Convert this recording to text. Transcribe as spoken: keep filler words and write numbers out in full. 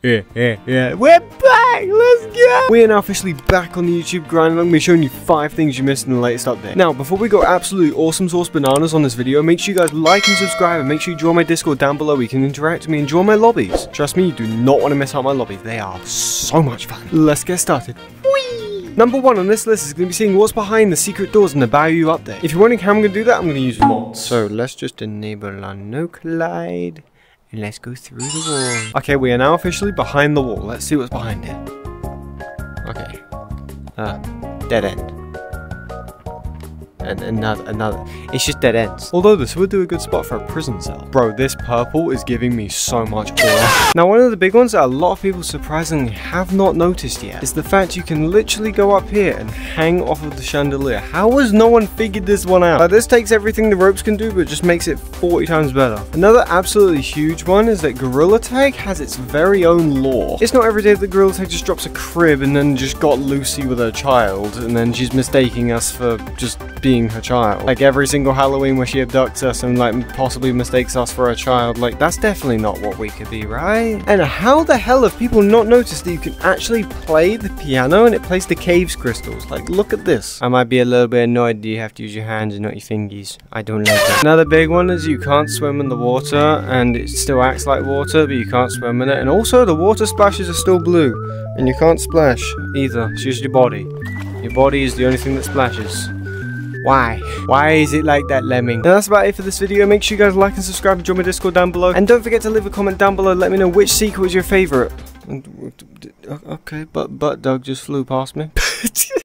Yeah, yeah, yeah. We're back! Let's go! We are now officially back on the YouTube grind, and I'm going to be showing you five things you missed in the latest update. Now, before we go absolute awesome sauce bananas on this video, make sure you guys like and subscribe, and make sure you join my Discord down below. You can interact with me and join my lobbies. Trust me, you do not want to miss out my lobbies. They are so much fun. Let's get started. Number one on this list is going to be seeing what's behind the secret doors in the Bayou update. If you're wondering how I'm going to do that, I'm going to use mods. So let's just enable our no collide, and let's go through the wall. Okay, we are now officially behind the wall. Let's see what's behind it. Okay. Uh, dead end. And another, another. It's just dead ends. Although this would do a good spot for a prison cell. Bro, this purple is giving me so much aura. Now, one of the big ones that a lot of people surprisingly have not noticed yet is the fact you can literally go up here and hang off of the chandelier. How has no one figured this one out? Now, this takes everything the ropes can do, but just makes it forty times better. Another absolutely huge one is that Gorilla Tag has its very own lore. It's not every day that Gorilla Tag just drops a crib and then just got Lucy with her child, and then she's mistaking us for just being being her child. Like every single Halloween where she abducts us and like possibly mistakes us for a child, like that's definitely not what we could be, right? And how the hell have people not noticed that you can actually play the piano and it plays the cave's crystals? Like, look at this. I might be a little bit annoyed that you have to use your hands and not your fingers. I don't like that. Another big one is you can't swim in the water and it still acts like water, but you can't swim in it. And also the water splashes are still blue and you can't splash either. It's just your body. Your body is the only thing that splashes. Why? Why is it like that, lemming? And that's about it for this video. Make sure you guys like and subscribe and join my Discord down below. And don't forget to leave a comment down below. Let me know which secret was your favorite. Okay, but butt dog just flew past me.